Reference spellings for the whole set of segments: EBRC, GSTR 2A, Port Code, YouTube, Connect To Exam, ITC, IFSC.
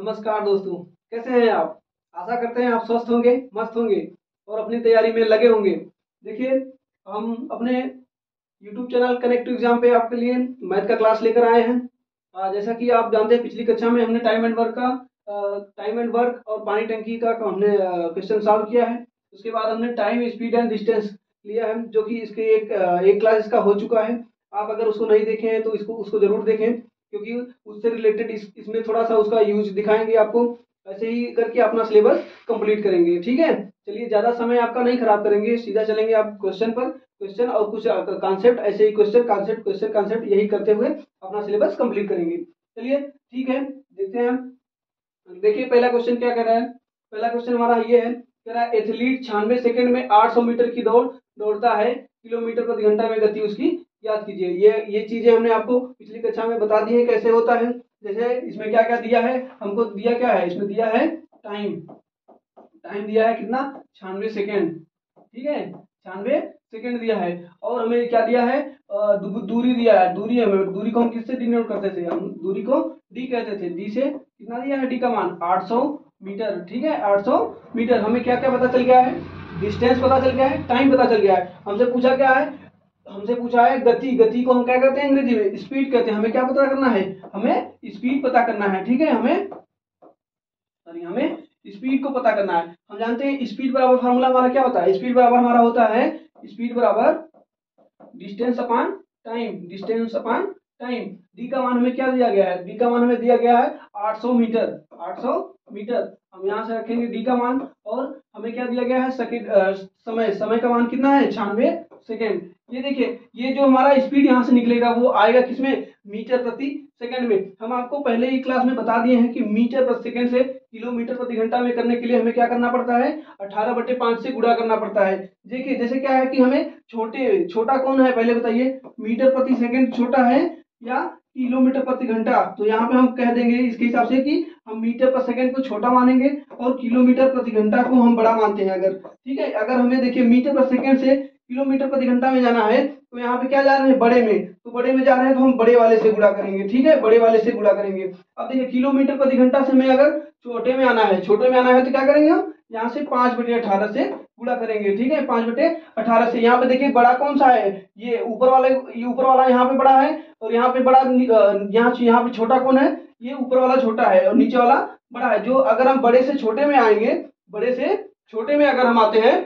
नमस्कार दोस्तों, कैसे हैं आप। आशा करते हैं आप स्वस्थ होंगे, मस्त होंगे और अपनी तैयारी में लगे होंगे। देखिए, हम अपने YouTube channel connect to exam पे आपके लिए मैथ का क्लास लेकर आए हैं। जैसा कि आप जानते हैं, पिछली कक्षा में हमने टाइम एंड वर्क और पानी टंकी का हमने क्वेश्चन सॉल्व किया है। उसके बाद हमने टाइम, स्पीड एंड डिस्टेंस लिया है, जो कि इसके एक क्लास इसका हो चुका है। आप अगर उसको नहीं देखे हैं तो उसको जरूर देखें, क्योंकि उससे रिलेटेड इसमें थोड़ा सा उसका यूज दिखाएंगे आपको। ऐसे ही करके अपना सिलेबस कंप्लीट करेंगे, ठीक है। चलिए, ज़्यादा समय आपका नहीं खराब करेंगे, सीधा चलेंगे आप क्वेश्चन पर। क्वेश्चन और कुछ कॉन्सेप्ट, ऐसे ही क्वेश्चन कॉन्सेप्ट यही करते हुए अपना सिलेबस कंप्लीट करेंगे। चलिए, ठीक है, देखते हैं। देखिए, पहला क्वेश्चन क्या कह रहा है। पहला क्वेश्चन हमारा ये है, कह रहा है एथलीट 96 सेकेंड में 800 मीटर की दौड़ दौड़ता है, किलोमीटर प्रति घंटा में गति उसकी याद कीजिए। ये चीजें हमने आपको पिछली कक्षा में बता दी है कैसे होता है। जैसे इसमें क्या क्या दिया है, हमको दिया क्या है, इसमें दिया है टाइम दिया है कितना, 96 सेकेंड, ठीक है, 96 सेकेंड दिया है। और हमें क्या दिया है, दूरी दिया है। दूरी हमें, दूरी को हम किससे डिनोट करते थे, हम दूरी को डी कहते थे। डी से कितना दिया है, डी का मान 800 मीटर, ठीक है, 800 मीटर। हमें क्या क्या पता चल गया है, डिस्टेंस पता चल गया है, टाइम पता चल गया है। हमसे पूछा क्या है, हमसे पूछा है गति को हम क्या कहते हैं अंग्रेजी में, स्पीड कहते हैं। हमें क्या पता करना है, हमें स्पीड पता करना है, ठीक है, हमें स्पीड को पता करना है। हम जानते हैं स्पीड बराबर फार्मूला हमारा क्या होता है, स्पीड बराबर हमारा होता है स्पीड बराबर distance upon time, distance upon time. D का मान हमें क्या दिया गया है, डी का मान हमें दिया गया है 800 मीटर, 800 मीटर। हम यहाँ से रखेंगे डी का मान। और हमें क्या दिया गया है, समय का मान कितना है, 96 सेकेंड। ये देखिए, ये जो हमारा स्पीड यहाँ से निकलेगा वो आएगा किसमें, मीटर प्रति सेकंड में। हम आपको पहले ही क्लास में बता दिए हैं कि मीटर प्रति सेकंड से किलोमीटर प्रति घंटा में करने के लिए हमें क्या करना पड़ता है, 18/5 से गुणा करना पड़ता है। देखिए, जैसे क्या है कि हमें छोटा कौन है पहले बताइए, मीटर प्रति सेकंड छोटा है या किलोमीटर प्रति घंटा। तो यहाँ पे हम कह देंगे इसके हिसाब से कि हम मीटर प्रति सेकंड को छोटा मानेंगे और किलोमीटर प्रति घंटा को हम बड़ा मानते हैं अगर, ठीक है। अगर हमें देखिए मीटर प्रति सेकंड से किलोमीटर प्रति घंटा में जाना है तो यहाँ पे क्या जा रहे हैं, बड़े में। तो बड़े में जा रहे हैं तो हम बड़े वाले से गुणा करेंगे, ठीक है, बड़े वाले से गुणा करेंगे। अब देखिए, किलोमीटर प्रति घंटा से हमें अगर छोटे में आना है, छोटे में आना है तो क्या करेंगे हम, यहाँ से 5/18 से गुणा करेंगे, ठीक है, 5/18 से। यहाँ पे देखिए बड़ा कौन सा है, ये ऊपर वाला यहाँ पे बड़ा है और यहाँ पे बड़ा, यहाँ पे छोटा कौन है, ये ऊपर वाला छोटा है और नीचे वाला बड़ा है। जो अगर हम बड़े से छोटे में आएंगे, बड़े से छोटे में अगर हम आते हैं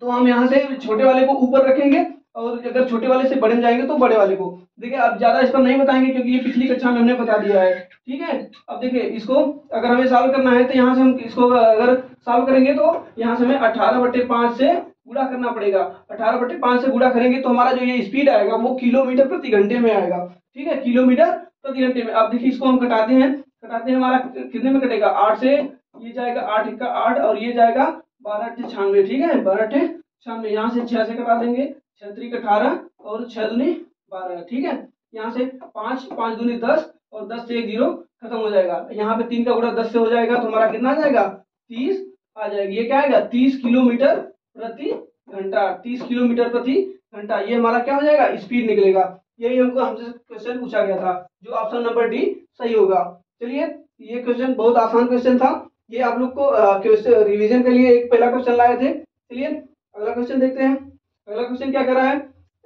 तो हम यहाँ से छोटे वाले को ऊपर रखेंगे और अगर छोटे वाले से बड़े में जाएंगे तो बड़े वाले को। देखिए, अब ज्यादा इस पर नहीं बताएंगे क्योंकि ये पिछली कक्षा में हमने बता दिया है, ठीक है। अब देखिए, इसको अगर हमें सॉल्व करना है तो यहाँ से हम इसको अगर सॉल्व करेंगे तो यहाँ से हमें 18/5 से गुणा करना पड़ेगा। 18/5 से गुणा करेंगे तो हमारा जो ये स्पीड आएगा वो किलोमीटर प्रति घंटे में आएगा, ठीक है, किलोमीटर प्रति घंटे में। अब देखिए, इसको हम कटाते हैं, हमारा कितने में कटेगा, 8 से ये जाएगा 8 का 8 और ये जाएगा 12/96, ठीक है, 12/96। यहाँ से 6 से कटा देंगे, 6×3 18 और 6×2 12, ठीक है। यहाँ से 5, 5×2 10 और 10 से 1 0 खत्म हो जाएगा। यहाँ पे 3 का गुणा 10 से हो जाएगा तो हमारा कितना आ जाएगा, 30 आ जाएगी। ये क्या आएगा, 30 किलोमीटर प्रति घंटा, 30 किलोमीटर प्रति घंटा। ये हमारा क्या हो जाएगा, स्पीड निकलेगा। यही हमको हमसे क्वेश्चन पूछा गया था, जो ऑप्शन नंबर डी सही होगा। चलिए, ये क्वेश्चन बहुत आसान क्वेश्चन था, ये आप लोग को क्वेश्चन रिवीजन के लिए एक पहला क्वेश्चन लाए थे। चलिए, अगला क्वेश्चन देखते हैं। अगला क्वेश्चन क्या कर रहा है,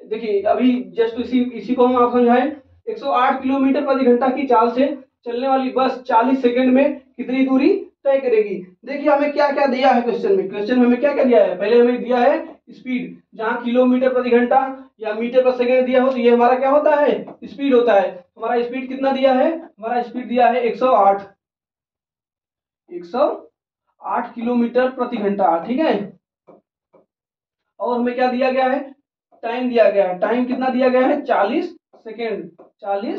देखिए, अभी जस्ट इसी को हम आप समझाएं। 108 किलोमीटर प्रति घंटा की चाल से चलने वाली बस 40 सेकंड में कितनी दूरी तय करेगी। देखिए, हमें क्या क्या दिया है क्वेश्चन में, क्वेश्चन में हमें क्या क्या दिया है। पहले हमें दिया है स्पीड, जहाँ किलोमीटर प्रति घंटा या मीटर प्रति सेकंड दिया हो तो ये हमारा क्या होता है, स्पीड होता है। हमारा स्पीड कितना दिया है, हमारा स्पीड दिया है 108 किलोमीटर प्रति घंटा, ठीक है। और हमें क्या दिया गया है, टाइम दिया गया है। टाइम कितना दिया गया है, 40 सेकेंड, 40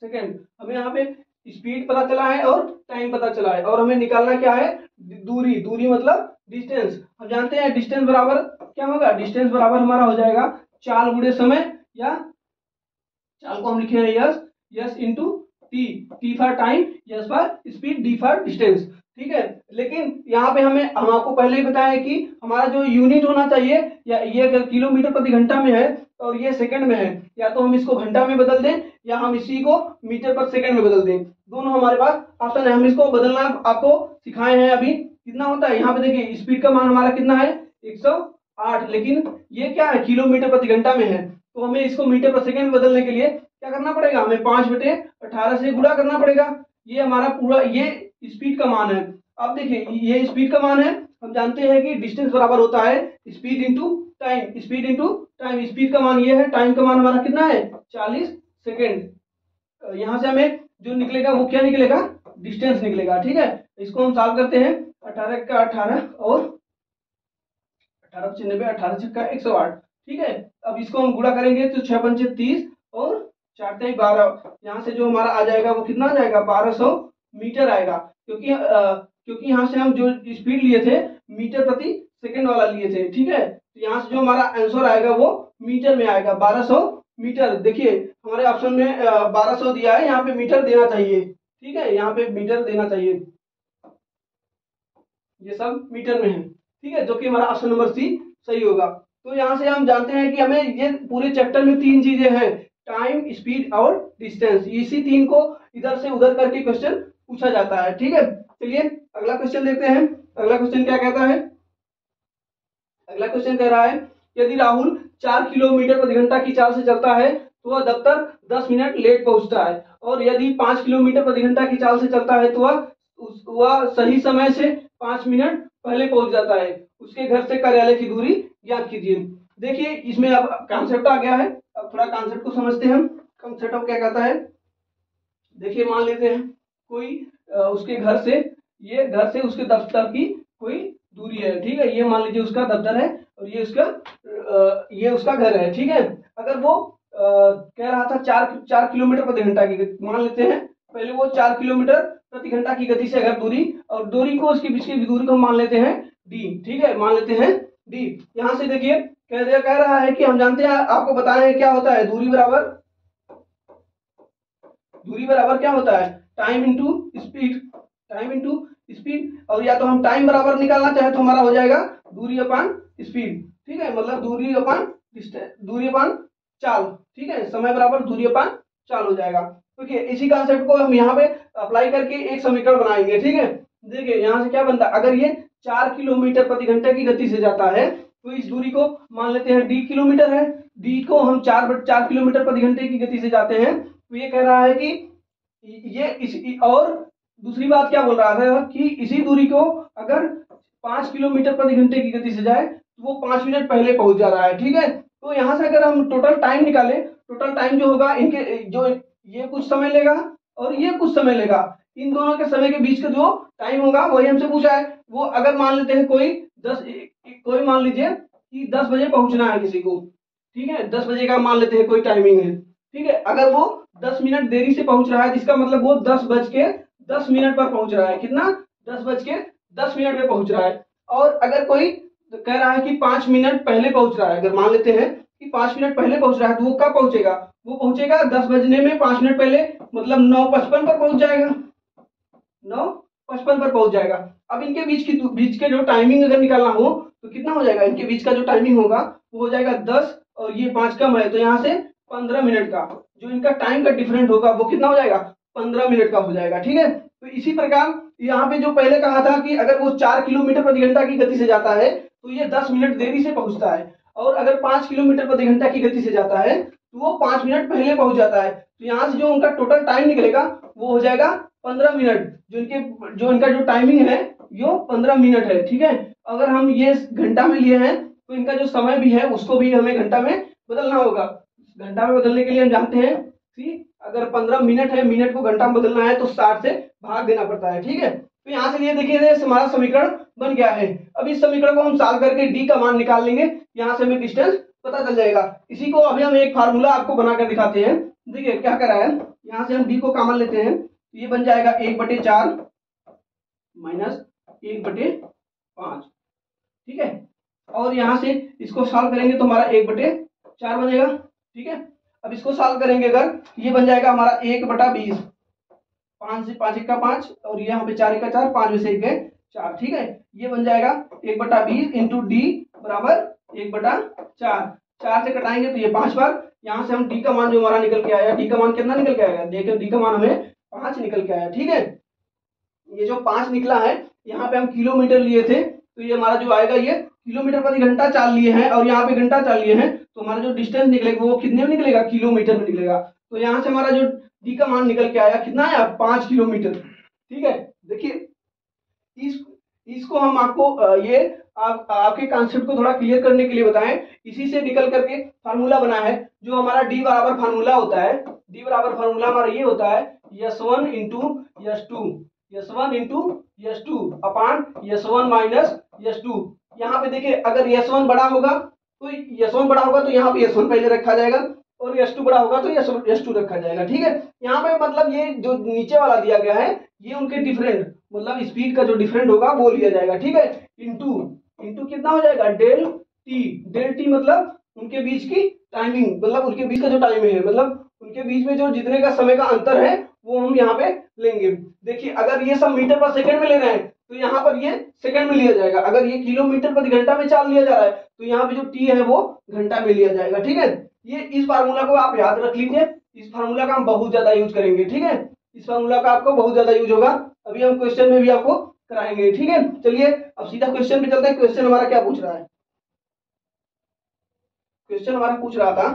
सेकेंड। हमें यहाँ पे स्पीड पता चला है और टाइम पता चला है। और हमें निकालना क्या है, दूरी मतलब डिस्टेंस। हम जानते हैं डिस्टेंस बराबर क्या होगा, डिस्टेंस बराबर हमारा हो जाएगा चाल गुणे समय, या चाल को हम लिखे हैं S into T for time, S for speed, D for distance, ठीक है। लेकिन यहाँ पे हम आपको पहले ही बताया कि हमारा जो यूनिट होना चाहिए, या ये किलोमीटर प्रति घंटा में है और ये सेकंड में है, या तो हम इसको घंटा में बदल दें या हम इसी को मीटर पर सेकंड में बदल दें, दोनों हमारे पास ऑप्शन है। हम इसको बदलना आपको सिखाए हैं अभी। कितना होता है यहाँ पे देखिए, स्पीड का मान हमारा कितना है 108, लेकिन ये क्या है किलोमीटर प्रति घंटा में है, तो हमें इसको मीटर पर सेकंड में बदलने के लिए क्या करना पड़ेगा, हमें 5/18 से गुणा करना पड़ेगा। ये हमारा पूरा ये स्पीड का मान है। अब देखिए ये स्पीड का मान है, हम जानते हैं कि डिस्टेंस बराबर होता है speed into time, speed into time. Speed का मान ये है, टाइम का मान हमारा कितना है 40 सेकेंड। यहाँ से हमें जो निकलेगा वो क्या निकलेगा, डिस्टेंस निकलेगा। ठीक है, इसको हम सॉल्व करते हैं। 18 का 18 और 18 18 108। ठीक है, अब इसको हम गुणा करेंगे तो 6 × 5 = 30 और 4 × 12। यहाँ से जो हमारा आ जाएगा वो कितना आ जाएगा 1200 मीटर आएगा, क्योंकि यहाँ से हम जो स्पीड लिए थे मीटर प्रति सेकंड वाला लिए थे। ठीक है, तो यहाँ से जो हमारा आंसर आएगा वो मीटर में आएगा 1200 मीटर। देखिए हमारे ऑप्शन में 1200 दिया है, यहाँ पे मीटर देना चाहिए। ठीक है, यहाँ पे मीटर देना चाहिए, ये सब मीटर में है। ठीक है, जो कि हमारा ऑप्शन नंबर सी सही होगा। तो यहाँ से हम जानते हैं कि हमें ये पूरे चैप्टर में 3 चीजें हैं, टाइम, स्पीड और डिस्टेंस। इसी 3 को इधर से उधर करके क्वेश्चन पूछा जाता है। ठीक है, चलिए अगला क्वेश्चन देखते हैं। अगला क्वेश्चन क्या कहता है, अगला क्वेश्चन कह रहा है यदि राहुल 4 किलोमीटर प्रति घंटा की चाल से चलता है तो वह दफ्तर 10 मिनट लेट पहुंचता है, और यदि 5 किलोमीटर प्रति घंटा की चाल से चलता है तो वह सही समय से 5 मिनट पहले पहुंच जाता है। उसके घर से कार्यालय की दूरी ज्ञात कीजिए। देखिए इसमें अब कॉन्सेप्ट आ गया है, अब थोड़ा कॉन्सेप्ट को समझते हैं हम। कॉन्सेप्ट क्या कहता है, देखिए मान लेते हैं कोई उसके घर से, ये घर से उसके दफ्तर की कोई दूरी है। ठीक है, ये मान लीजिए उसका दफ्तर है और ये उसका घर है। ठीक है, अगर वो कह रहा था 4 किलोमीटर प्रति घंटा की, मान लेते हैं पहले वो 4 किलोमीटर प्रति घंटा की गति से अगर दूरी, और दूरी को उसके बीच की दूरी को मान लेते हैं डी। ठीक है, मान लेते हैं डी। यहाँ से देखिए कह रहा है कि हम जानते हैं, आपको बताया है क्या होता है, दूरी बराबर क्या होता है time into speed, time into speed. और या तो हम टाइम बराबर निकालना चाहे तो हमारा हो जाएगा दूरी अपान स्पीड। ठीक है, मतलब दूरी अपान चाल। ठीक है, समय बराबर दूरी अपान चाल हो जाएगा। ठीक है, इसी कॉन्सेप्ट को हम यहाँ पे अप्लाई करके एक समीकरण बनाएंगे। ठीक है, देखिए यहाँ से क्या बनता है, अगर ये 4 किलोमीटर प्रति घंटा की गति से जाता है तो इस दूरी को मान लेते हैं डी किलोमीटर है। डी को हम 4 किलोमीटर प्रति घंटे की गति से जाते हैं, तो ये कह रहा है कि ये और दूसरी बात क्या बोल रहा था कि इसी दूरी को अगर 5 किलोमीटर प्रति घंटे की गति से जाए तो वो 5 मिनट पहले पहुंच जा रहा है। ठीक है, तो यहाँ से अगर हम टोटल टाइम निकालें, टोटल टाइम जो होगा इनके जो ये कुछ समय लेगा और ये कुछ समय लेगा, इन दोनों के समय के बीच का जो टाइम होगा वही हमसे पूछा है। वो अगर मान लेते हैं कोई मान लीजिए कि 10 बजे पहुंचना है किसी को। ठीक है, 10 बजे का मान लेते हैं कोई टाइमिंग है। ठीक है, अगर वो 10 मिनट देरी से पहुंच रहा है, इसका मतलब वो 10:10 पर पहुंच रहा है। कितना, 10:10 पे पहुंच रहा है। और अगर कोई कह रहा है कि 5 मिनट पहले पहुंच रहा है, अगर मान लेते हैं कि 5 मिनट पहले पहुंच रहा है, तो वो कब पहुंचेगा, वो पहुंचेगा 10 बजने में 5 मिनट पहले, मतलब 9:55 पर पहुंच जाएगा, 9:55 पर पहुंच जाएगा। अब इनके बीच के जो टाइमिंग अगर निकालना हो तो कितना हो जाएगा, इनके बीच का जो टाइमिंग होगा वो हो जाएगा 10 और ये 5 कम है, तो यहाँ से 15 मिनट का जो इनका टाइम का डिफरेंट होगा वो कितना हो जाएगा, 15 मिनट का हो जाएगा। ठीक है, तो इसी प्रकार यहाँ पे जो पहले कहा था कि अगर वो 4 किलोमीटर प्रति घंटा की गति से जाता है तो ये 10 मिनट देरी से पहुंचता है, और अगर 5 किलोमीटर प्रति घंटा की गति से जाता है तो वो 5 मिनट पहले पहुंच जाता है। तो यहाँ से जो उनका टोटल टाइम निकलेगा वो हो जाएगा 15 मिनट, जो इनका टाइमिंग है वो 15 मिनट है। ठीक है, अगर हम ये घंटा में लिए हैं तो इनका जो समय भी है उसको भी हमें घंटा में बदलना होगा। घंटा में बदलने के लिए हम जानते हैं कि अगर 15 मिनट है, मिनट को घंटा में बदलना है तो 60 से भाग देना पड़ता है। ठीक है, तो यहाँ से लिए देखिए हमारा समीकरण बन गया है। अब इस समीकरण को हम सॉल्व करके डी का मान निकाल लेंगे, यहाँ से हमें डिस्टेंस पता चल जाएगा। इसी को अभी हम एक फार्मूला आपको बनाकर दिखाते हैं। देखिए क्या कर रहा है, यहाँ से हम डी को कॉमन लेते हैं, ये बन जाएगा 1/4 - 1/5। ठीक है, और यहाँ से इसको सॉल्व करेंगे तो हमारा 1/4 बनेगा। ठीक है, अब इसको सॉल्व करेंगे अगर, ये बन जाएगा हमारा 1/20, 5 से 5 1 का 5 और यहाँ पे 4 1 का 4, 5 में से 1 गए 4। ठीक है, ये बन जाएगा 1/20 इंटू डी बराबर 1/4। चार से कटाएंगे तो ये पांच बार। यहाँ से हम डी का मान जो हमारा निकल के आया, डी का मान कितना निकल के आया, देखिए डी का मान हमें 5 निकल के आया। ठीक है, ये जो 5 निकला है, यहाँ पे हम किलोमीटर लिए थे तो ये हमारा जो आएगा, ये किलोमीटर प्रति घंटा चाल लिए हैं और यहाँ पे घंटा चाल लिए हैं, तो हमारा जो डिस्टेंस निकलेगा वो कितने में निकलेगा, किलोमीटर में निकलेगा। तो यहाँ से हमारा जो डी का मान निकल के आया कितना आया, 5 किलोमीटर। ठीक है, देखिए इसको हम आपको ये आपके कॉन्सेप्ट को थोड़ा क्लियर करने के लिए बताएं। इसी से निकल करके फार्मूला बना है जो हमारा डी बराबर फार्मूला होता है। डी बराबर फार्मूला हमारा ये होता है s1 into s2, s1 into s2 अपान s1 माइनस s2। यहाँ पे देखिए अगर s1 बड़ा होगा तो s1 बड़ा होगा तो यहाँ पे s1 पहले रखा जाएगा, और s2 बड़ा होगा तो s2 रखा जाएगा। ठीक है, यहाँ पे मतलब ये जो नीचे वाला दिया गया है ये उनके डिफरेंट मतलब स्पीड का जो डिफरेंट होगा वो लिया जाएगा। ठीक है, इंटू कितना हो जाएगा, डेल टी। डेल टी मतलब उनके बीच की टाइमिंग, मतलब उनके बीच का जो टाइम है, मतलब उनके बीच में जो जितने का समय का अंतर है वो हम यहाँ पे लेंगे। देखिए अगर ये सब मीटर पर सेकंड में ले रहे हैं तो यहाँ पर ये सेकंड में लिया जाएगा, अगर ये किलोमीटर प्रति घंटा में चाल लिया जा रहा है तो यहाँ पे जो टी है वो घंटा में लिया जाएगा। ठीक है, ये इस फार्मूला को आप याद रख लीजिए, इस फार्मूला का हम बहुत ज्यादा यूज करेंगे। ठीक है, इस फार्मूला का आपको बहुत ज्यादा यूज होगा, अभी हम क्वेश्चन में भी आपको कराएंगे। ठीक है, चलिए अब सीधा क्वेश्चन पे चलते हैं। क्वेश्चन हमारा क्या पूछ रहा है, क्वेश्चन हमारा पूछ रहा था,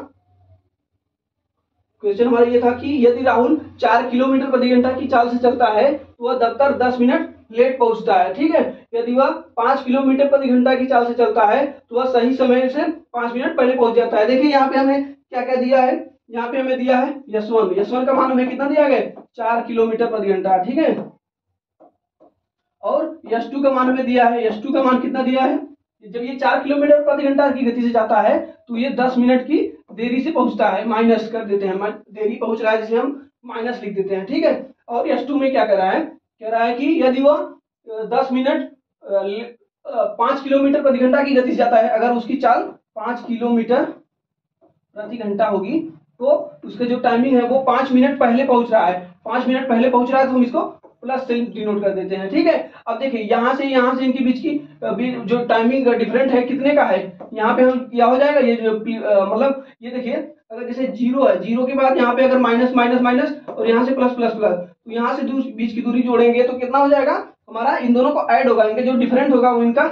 क्वेश्चन हमारा ये था कि यदि राहुल 4 किलोमीटर प्रति घंटा की चाल से चलता है तो वह दफ्तर 10 मिनट लेट पहुंचता है। ठीक है, यदि वह 5 किलोमीटर प्रति घंटा की चाल से चलता है तो वह सही समय से 5 मिनट पहले पहुंच जाता है। देखिए यहाँ पे हमें क्या क्या दिया है, यहाँ पे हमें दिया है s1 का मान हमें कितना दिया गया, 4 किलोमीटर प्रति घंटा। ठीक है, और s2 का मान हमें दिया है, s2 का मान कितना दिया है, जब ये 4 किलोमीटर प्रति घंटा की गति से जाता है तो ये 10 मिनट की देरी से पहुंचता है, माइनस कर देते हैं, देरी पहुंच रहा है जिसे हम माइनस लिख देते हैं। ठीक है, और s2 में क्या कह रहा है कि यदि वह 10 मिनट 5 किलोमीटर प्रति घंटा की गति से जाता है, अगर उसकी चाल 5 किलोमीटर प्रति घंटा होगी तो उसका जो टाइमिंग है वो 5 मिनट पहले पहुंच रहा है, 5 मिनट पहले पहुंच रहा है तो हम इसको प्लस से डिनोट कर देते हैं। ठीक है, अब देखिए यहाँ से इनके बीच की जो टाइमिंग डिफरेंट है कितने का है, यहाँ पे हम क्या हो जाएगा, ये जो मतलब ये देखिए अगर जैसे 0 है, 0 के बाद यहाँ पे अगर माइनस माइनस माइनस और यहाँ से प्लस प्लस प्लस, तो यहाँ से बीच की दूरी जोड़ेंगे तो कितना हो जाएगा हमारा, इन दोनों को ऐड होगा, इनका जो डिफरेंट होगा वो इनका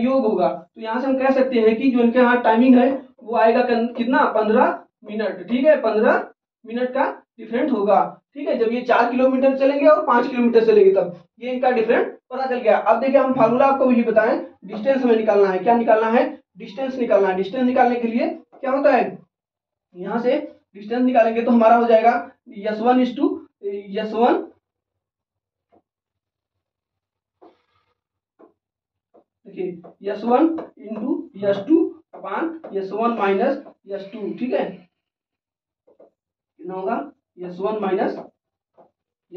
योग होगा। तो यहाँ से हम कह सकते हैं कि जो इनके यहाँ टाइमिंग है वो आएगा कितना, 15 मिनट। ठीक है, 15 मिनट का डिफरेंट होगा। ठीक है, जब ये 4 किलोमीटर चलेंगे और 5 किलोमीटर चलेंगे तब ये इनका डिफरेंट पता चल गया। अब देखिए हम फार्मूला आपको भी बताएं, डिस्टेंस हमें निकालना है, क्या निकालना है, डिस्टेंस निकालना है। डिस्टेंस निकालने के लिए क्या होता है, यहाँ से डिस्टेंस निकालेंगे तो हमारा हो जाएगा s1 देखिए s1 इंटू s2 अपान s1 माइनस s2। ठीक है, कितना होगा, s1 माइनस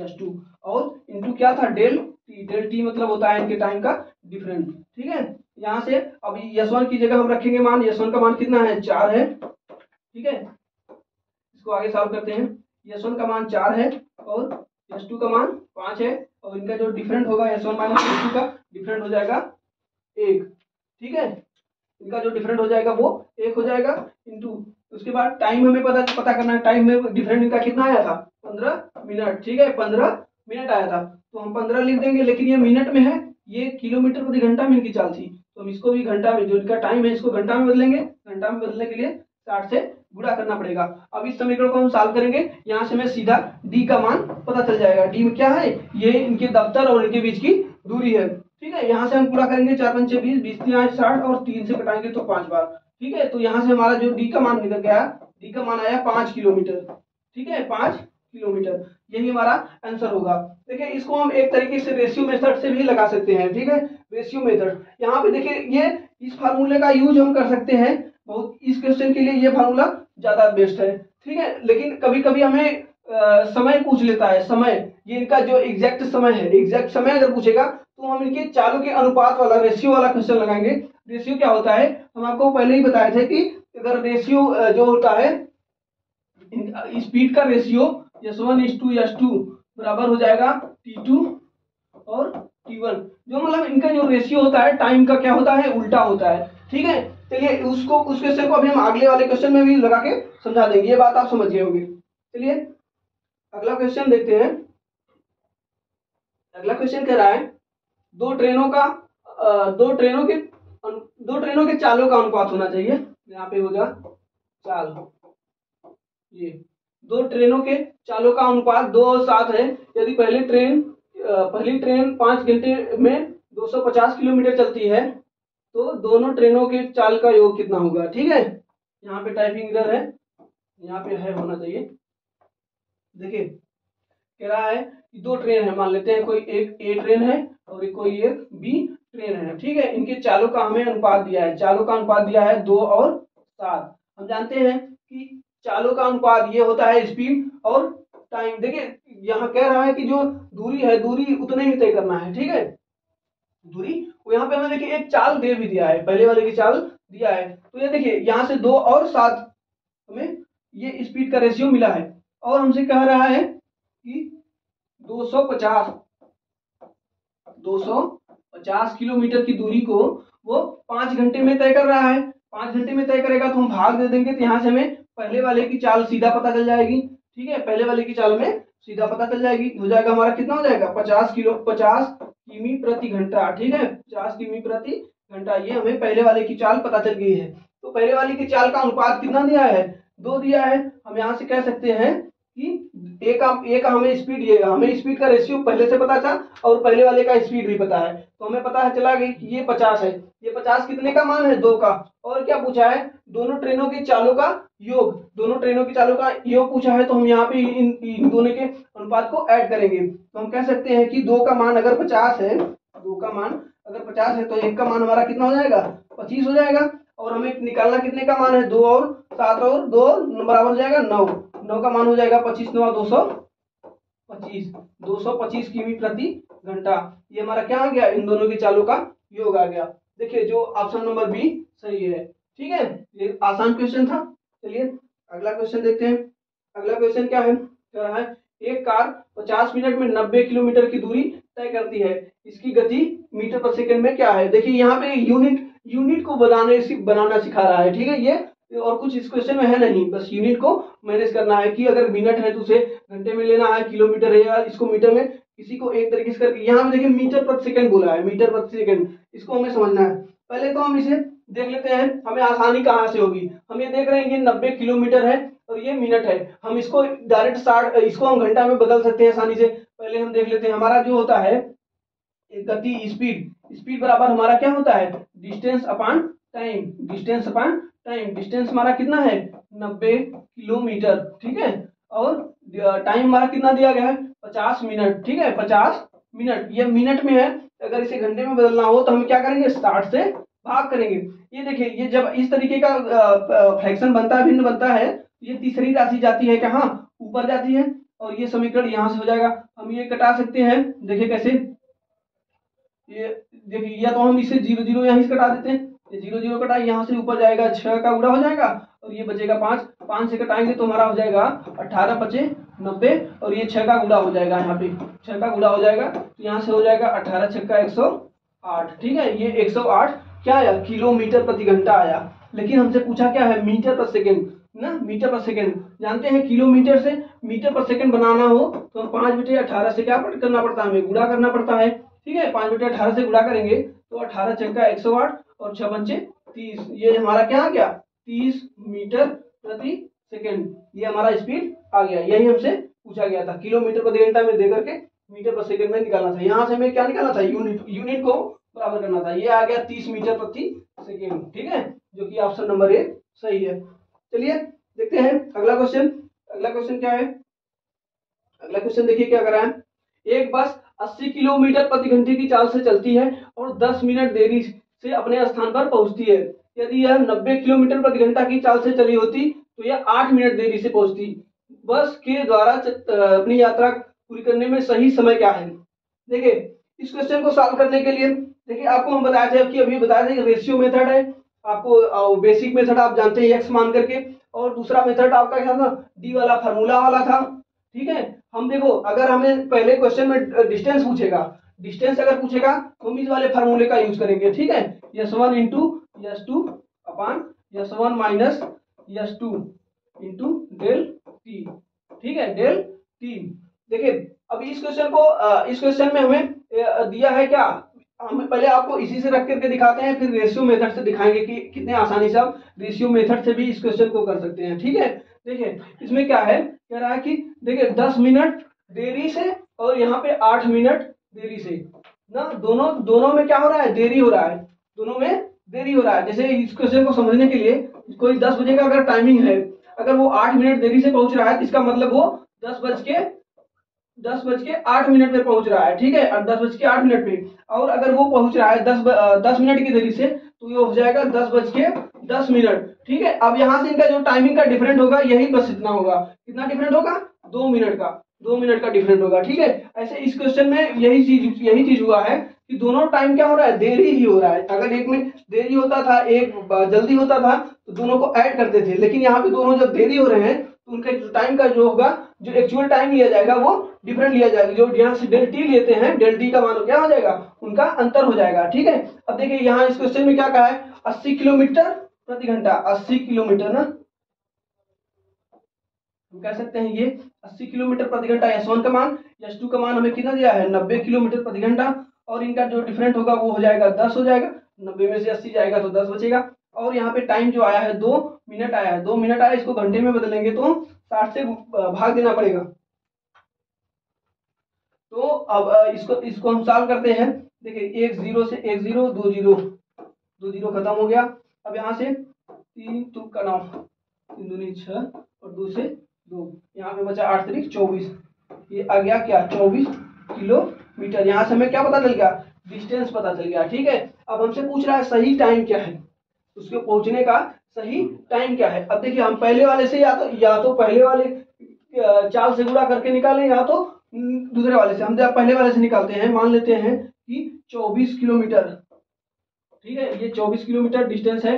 s2, और इनटू क्या था, डेल टी। डेल टी मतलब होता है इनके टाइम का डिफरेंस। ठीक है, यहाँ से अभी s1 की जगह हम रखेंगे मान, s1 का मान कितना है, 4 है। ठीक है, इसको आगे सॉल्व करते हैं, s1 का मान 4 है और s2 का मान 5 है, और इनका जो डिफरेंट होगा s1 माइनस s2 का डिफरेंट हो जाएगा 1। ठीक है, इनका जो डिफरेंट हो जाएगा वो 1 हो जाएगा, इंटू उसके बाद टाइम हमें पता करना है, टाइम में डिफरेंट इनका कितना आया था, 15 मिनट। ठीक है, 15 मिनट आया था तो हम 15 लिख देंगे, लेकिन ये मिनट में है, ये किलोमीटर प्रति घंटा में इनकी चाल थी तो हम इसको भी घंटा में, जो इनका टाइम है इसको घंटा में बदलेंगे, घंटा में बदलने के लिए 60 से गुणा करना पड़ेगा। अब इस समीकरण को हम सॉल्व करेंगे, यहाँ से हमें सीधा डी का मान पता चल जाएगा। डी में क्या है, ये इनके दफ्तर और इनके बीच की दूरी है। ठीक है, यहाँ से हम पूरा करेंगे, 4 × 5 = 20, 20 × 3 = 60 और 3 से कटाएंगे तो 5 बार। ठीक है, तो यहाँ से हमारा जो डी का मान निकल गया, डी का मान आया 5 किलोमीटर। ठीक है, 5 किलोमीटर, यही हमारा आंसर होगा। देखिए इसको हम एक तरीके से रेशियो मेथड से भी लगा सकते हैं। ठीक है, रेशियो मेथड, यहाँ पे देखिए ये इस फार्मूले का यूज हम कर सकते हैं, बहुत इस क्वेश्चन के लिए ये फार्मूला ज्यादा बेस्ट है। ठीक है, लेकिन कभी कभी हमें समय पूछ लेता है, समय, ये इनका जो एग्जैक्ट समय है, एग्जैक्ट समय अगर पूछेगा तो हम इनके चालों के अनुपात वाला रेशियो वाला क्वेश्चन लगाएंगे। रेशियो क्या होता है, हम आपको पहले ही बताए थे कि अगर रेशियो जो होता है स्पीड का रेशियो s1:s2 बराबर हो जाएगा t2 और t1, जो मतलब इनका जो रेशियो होता है टाइम का क्या होता है, उल्टा होता है। ठीक है। चलिए उसको उस क्वेश्चन को अभी हम अगले वाले क्वेश्चन में भी लगा के समझा देंगे, ये बात आप समझ गए होंगे। चलिए अगला क्वेश्चन देखते हैं। अगला क्वेश्चन कह रहा है दो ट्रेनों के चालों का अनुपात होना चाहिए। यहाँ पे होगा चाल, ये दो ट्रेनों के चालों का अनुपात 2 और 7 है। यदि पहली ट्रेन 5 घंटे में 250 किलोमीटर चलती है तो दोनों ट्रेनों के चाल का योग कितना होगा। ठीक है, यहाँ पे टाइपिंग एरर है, यहाँ पे है होना चाहिए। देखिए कह रहा है कि 2 ट्रेन है, मान लेते हैं कोई एक ए ट्रेन है और कोई एक बी ट्रेन है। ठीक है, इनके चालों का हमें अनुपात दिया है, चालों का अनुपात दिया है 2 और 7। हम जानते हैं कि चालों का अनुपात ये होता है स्पीड और टाइम। देखिए यहाँ कह रहा है कि जो दूरी है, दूरी उतने ही तय करना है। ठीक है, दूरी यहाँ पे हमें देखिए एक चाल दे भी दिया है, पहले वाले की चाल दिया है। तो ये देखिए यहाँ से 2 और 7 हमें ये स्पीड का रेशियो मिला है और हमसे कह रहा है कि 250 किलोमीटर की दूरी को वो 5 घंटे में तय कर रहा है। 5 घंटे में तय करेगा तो हम भाग दे देंगे, तो यहाँ से हमें पहले वाले की चाल सीधा पता चल जाएगी। ठीक है, पहले वाले की चाल में सीधा पता चल जाएगी, हो जाएगा हमारा कितना, हो जाएगा 50 किमी प्रति घंटा। ठीक है, 50 किमी प्रति घंटा, ये हमें पहले वाले की चाल पता चल गई है। तो पहले वाले की चाल का अनुपात कितना दिया है, 2 दिया है। हम यहाँ से कह सकते हैं कि ए का हमें स्पीड दिएगा, हमें स्पीड का रेशियो पहले से पता था और पहले वाले का स्पीड भी पता है, तो हमें पता है चला गई कि ये 50 है। ये 50 कितने का मान है, 2 का। और क्या पूछा है, दोनों ट्रेनों के चालों का योग, दोनों ट्रेनों के चालों का योग पूछा है। तो हम यहाँ पे इन दोनों के अनुपात को ऐड करेंगे। तो हम कह सकते हैं कि 2 का मान अगर 50 है, 2 का मान अगर 50 है तो 1 का मान हमारा कितना हो जाएगा, 25 हो जाएगा। और हमें निकालना कितने का मान है, 2 और 7 और 2 बराबर हो जाएगा 9 का मान हो जाएगा 25×9 225 किमी प्रति घंटा। ये हमारा क्या आ गया, इन दोनों के चालों का योग आ गया। देखिए जो ऑप्शन नंबर बी सही है। ठीक है, ये आसान क्वेश्चन था। चलिए अगला क्वेश्चन देखते हैं। अगला क्वेश्चन क्या है, कह रहा है एक कार 50 मिनट में 90 किलोमीटर की दूरी तय करती है, इसकी गति मीटर पर सेकंड में क्या है। देखिए यहाँ पे यूनिट को बनाना सिखा रहा है। ठीक है, ये और कुछ इस क्वेश्चन में है नहीं, बस यूनिट को मैनेज करना है कि अगर मिनट है तो उसे घंटे में लेना है, किलोमीटर है या इसको मीटर में, किसी को एक तरीके से करके। यहाँ पे देखिए मीटर प्रति सेकंड बोला है, मीटर प्रति सेकंड, इसको हमें समझना है। पहले तो हम इसे देख लेते हैं, हमें आसानी कहाँ से होगी। हम ये देख रहे हैं ये 90 किलोमीटर है और ये मिनट है, हम इसको डायरेक्ट इसको हम घंटा में बदल सकते हैं आसानी से। पहले हम देख लेते हैं, हमारा जो होता है गति स्पीड बराबर हमारा क्या होता है, डिस्टेंस अपॉन टाइम। डिस्टेंस हमारा कितना है, 90 किलोमीटर। ठीक है, और टाइम हमारा कितना दिया गया है, 50 मिनट। ठीक है, 50 मिनट, ये मिनट में है। अगर इसे घंटे में बदलना हो तो हम क्या करेंगे, 60 से भाग करेंगे। ये देखिए ये जब इस तरीके का फ्रैक्शन बनता है, भिन्न बनता है, ये तीसरी राशि जाती है कहाँ, ऊपर जाती है। और ये समीकरण यहाँ से हो जाएगा, हम ये कटा सकते हैं। देखिए कैसे, ये देखिए या तो हम इसे 0 0 यहाँ से कटा देते हैं, ये 0 0 कटा, यहाँ से ऊपर जाएगा 6 का गुणा हो जाएगा और ये बचेगा 5 से कटाएंगे तो हमारा हो जाएगा 18 बचे 90 और ये 6 का गुणा हो जाएगा, यहाँ पे 6 का गुणा हो जाएगा तो यहाँ से हो जाएगा 18 6 का 108। ठीक है, ये 108 क्या आया, किलोमीटर प्रति घंटा आया। लेकिन हमसे पूछा क्या है, मीटर पर सेकंड ना, मीटर पर सेकंड। जानते हैं किलोमीटर से मीटर पर सेकंड बनाना हो तो हम 5/18 से क्या करना पड़ता है, हमें गुणा करना पड़ता है। ठीक है, 5/18 से गुणा करेंगे तो 18 6 का 108 और 6 बचे 30, ये हमारा क्या आ गया, 30 मीटर प्रति सेकेंड। ये हमारा स्पीड आ गया, यही हमसे पूछा गया था। किलोमीटर प्रति घंटा में दे करके मीटर पर सेकेंड में निकालना था। यहाँ से हमें क्या निकालना था, यूनिट को बराबर करना था। ये आ गया 30 मीटर प्रति सेकेंड। ठीक है, जो कि ऑप्शन नंबर ए सही है। चलिए देखते हैं अगला क्वेश्चन। अगला क्वेश्चन क्या है, अगला क्वेश्चन देखिए क्या कर रहा है। एक बस 80 किलोमीटर प्रति घंटे की चाल से चलती है और 10 मिनट देरी से अपने स्थान पर पहुंचती है। यदि यह 90 किलोमीटर प्रति घंटा की चाल से चली होती तो यह 8 मिनट देरी से पहुंचती। बस के द्वारा अपनी यात्रा पूरी करने में सही समय क्या है। देखिए इस क्वेश्चन को सॉल्व करने के लिए, देखिए आपको हम बताया था कि अभी बताया था कि रेशियो मेथड है, आपको बेसिक मेथड आप जानते हैं एक्स मान करके, और दूसरा मेथड आपका क्या था, डी वाला फार्मूला वाला था। ठीक है, हम देखो अगर हमें पहले क्वेश्चन में डिस्टेंस पूछेगा, डिस्टेंस अगर पूछेगा तो हम इस वाले फार्मूले का यूज करेंगे। ठीक है, s1 into s2 upon S one minus S two into del T. ठीक है, डेल टी। देखिए अब इस क्वेश्चन को, इस क्वेश्चन में हमें दिया है क्या, हम पहले आपको इसी से रख करके दिखाते हैं, फिर रेशियो मेथड से दिखाएंगे कि कितने आसानी से आप रेशियो मेथड से भी इस क्वेश्चन को कर सकते हैं। ठीक है, देखिए इसमें क्या है, कह रहा है कि देखिए 10 मिनट देरी से और यहाँ पे 8 मिनट देरी से ना, दोनों में क्या हो रहा है, देरी हो रहा है, दोनों में देरी हो रहा है। जैसे इस क्वेश्चन को समझने के लिए कोई 10 बजे का अगर टाइमिंग है, अगर वो 8 मिनट देरी से पहुंच रहा है, इसका मतलब वो 10 बज के 8 मिनट में पहुंच रहा है। ठीक है, 10 बज के 8 मिनट पे, और अगर वो पहुंच रहा है 10 मिनट की देरी से, तो ये हो जाएगा 10 बज के 10 मिनट। ठीक है, अब यहाँ से इनका जो टाइमिंग का डिफरेंट होगा, यही बस इतना होगा, कितना डिफरेंट होगा, 2 मिनट का डिफरेंट होगा। ठीक है, ऐसे इस क्वेश्चन में यही चीज हुआ है कि दोनों टाइम क्या हो रहा है, देरी ही हो रहा है। अगर एक में देरी होता था, एक जल्दी होता था, तो दोनों को ऐड करते थे, लेकिन यहाँ पे दोनों जब देरी हो रहे हैं तो उनका जो टाइम का जो होगा, जो एक्चुअल टाइम लिया जाएगा वो डिफरेंट लिया जाएगा। जो यहाँ से डेल टी लेते हैं, डेल टी का मान क्या हो जाएगा, उनका अंतर हो जाएगा। ठीक है, अब देखिए यहाँ इस क्वेश्चन में क्या कहा है, 80 किलोमीटर प्रति घंटा, 80 किलोमीटर ना, हम कह सकते हैं ये 80 किलोमीटर प्रति घंटा। S1 का मान, S2 का मान हमें कितना दिया है, 90 किलोमीटर प्रति घंटा, और इनका जो डिफरेंट होगा वो हो जाएगा 10 हो जाएगा, 90 में से 80 जाएगा तो 10 बचेगा। और यहाँ पे टाइम जो आया है 2 मिनट आया है, 2 मिनट आया, इसको घंटे में बदलेंगे तो 60 से भाग देना पड़ेगा। तो अब इसको हम सॉल्व करते हैं। देखिए 1 0 से 1 0, 2 0 खत्म हो गया। अब यहाँ से 3 2 9, 3 2 6 और 2 से 2, यहाँ पे बचा 8 3 24, ये आ गया क्या, 24 किलोमीटर। यहाँ से हमें क्या पता चल गया, डिस्टेंस पता चल गया। ठीक है, अब हमसे पूछ रहा है सही टाइम क्या है, उसके पहुंचने का सही टाइम क्या है। अब देखिए हम पहले वाले से या तो पहले वाले चाल से गुणा करके निकालें, या तो दूसरे वाले से। हम पहले वाले से निकालते हैं, मान लेते हैं कि 24 किलोमीटर। ठीक है, ये 24 किलोमीटर डिस्टेंस है।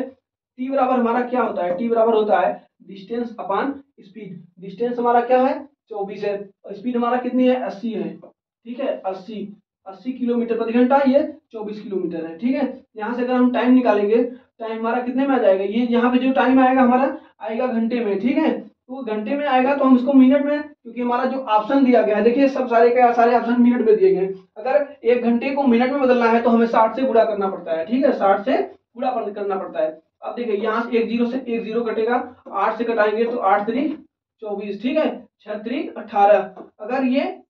टी बराबर हमारा क्या होता है, टी बराबर होता है डिस्टेंस अपॉन स्पीड। डिस्टेंस हमारा क्या है, 24 है, स्पीड हमारा कितनी है, 80 है। ठीक है, 80 किलोमीटर प्रति घंटा, ये 24 किलोमीटर है। ठीक है, यहाँ से अगर हम टाइम निकालेंगे, टाइम हमारा कितने में आ जाएगा, ये यहाँ पे जो टाइम आएगा हमारा आएगा घंटे में। ठीक है, तो घंटे में आएगा तो हम इसको मिनट में, क्योंकि हमारा जो ऑप्शन दिया गया है, देखिए सब सारे ऑप्शन मिनट में दिए गए। अगर एक घंटे को मिनट में बदलना है तो हमें 60 से गुणा करना पड़ता है। ठीक है, 60 से गुणा करना पड़ता है। अब देखिए यहाँ से 1 0 से 1 0 कटेगा, 8 से कटाएंगे तो 8 3 24। ठीक है, 6 3 18, अगर ये